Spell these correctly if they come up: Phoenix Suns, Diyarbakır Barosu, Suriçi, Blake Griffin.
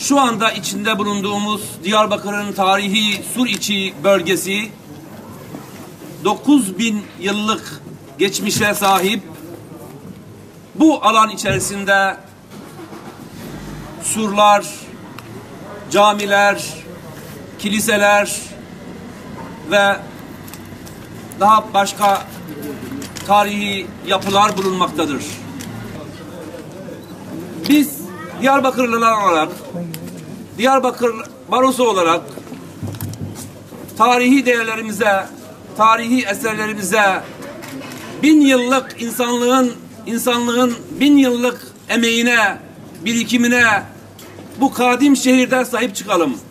Şu anda içinde bulunduğumuz Diyarbakır'ın tarihi Suriçi bölgesi 9000 yıllık geçmişe sahip. Bu alan içerisinde surlar, camiler, kiliseler ve daha başka tarihi yapılar bulunmaktadır. Biz Diyarbakırlılar olarak, Diyarbakır Barosu olarak tarihi değerlerimize, tarihi eserlerimize, bin yıllık insanlığın bin yıllık emeğine, birikimine bu kadim şehirde sahip çıkalım.